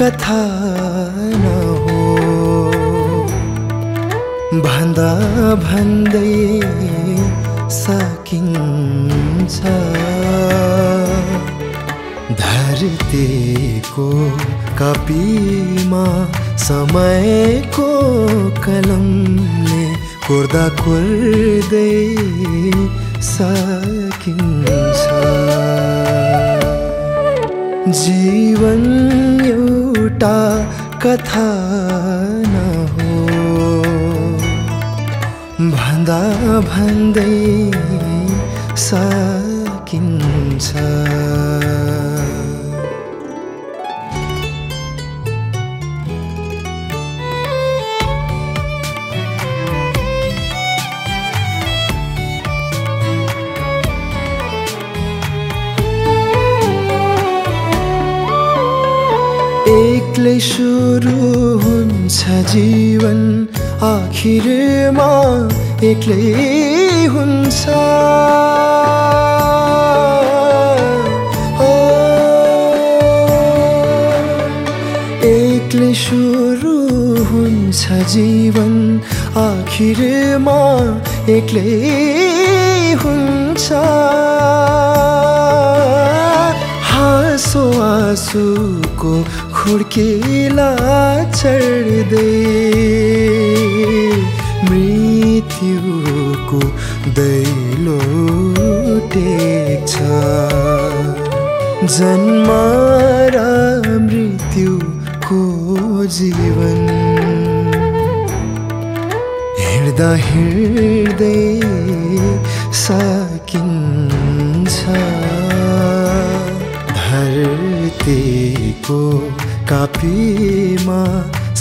कथा न हो भन्दा भन्दै सकिन्छ धरतीको कपीमा समयको कलमले कोर्दा कोर्दै सकिन्छ जीवन एउटा कथा न हो भन्दा भन्दै सकिन्छ एक्लै सुरु हुन्छ जीवन आखिरमा एक्लै हुन्छ एक्लै सुरु हुन्छ जीवन आखिरमा एक्लै हुन्छ हाँसो आँसुको खुड्किला चढ्दै मृत्युको दैलो टेक्छ जन्म र मृत्युको जीवन हिँड्दा हिँड्दै सकिन्छ धरतीको कापीमा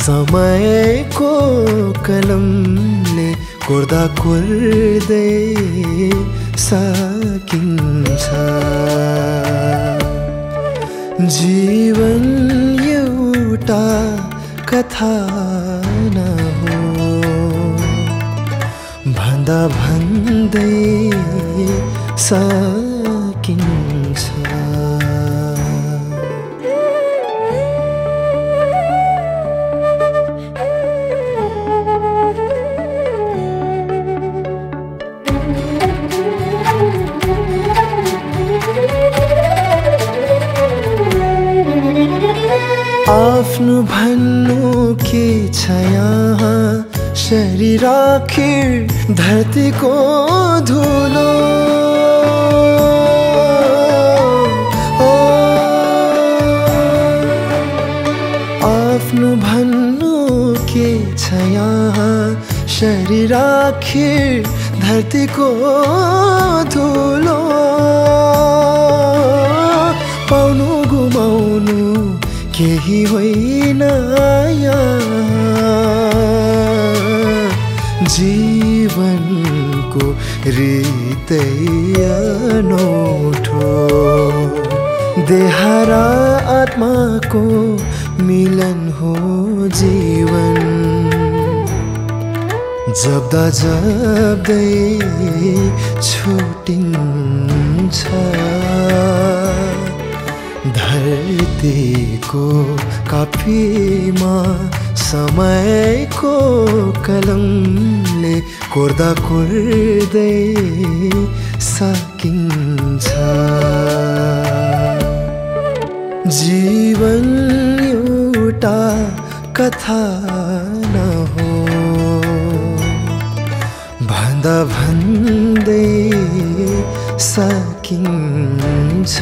समयको कलमले कोर्दा कोर्दै सकिन्छ जीवन एउटा कथा न हो भन्दा भन्दै सकिन्छ। आफ्नो भन्नु के छ यहाँ शरीर आखिर धरती को धुलो आफ्नो भन्नु के छ यहाँ शरीर आखिर धरती को धुलो पाउनु गुमाउनु केही होइन जीवन को रीतै अनौठो देहरा आत्मा को मिलन हो जीवन जब्दा जब्दै छुटिन्छ धरतीको कापीमा समयको कलमले कोर्दा कोर्दै सकिन्छ जीवन एउटा कथा न हो भन्दा भन्दै सकिन्छ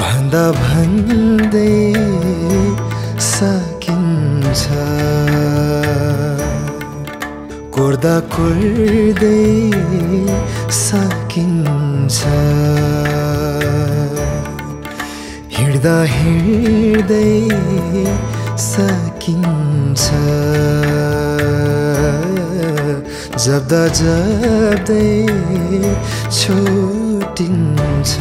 भन्दा भन्दै सकिन्छ कोर्दा कोर्दै सकिन्छ हिँड्दा हिँड्दै सकिन्छ जब्दा जब्दै छुटिन्छ।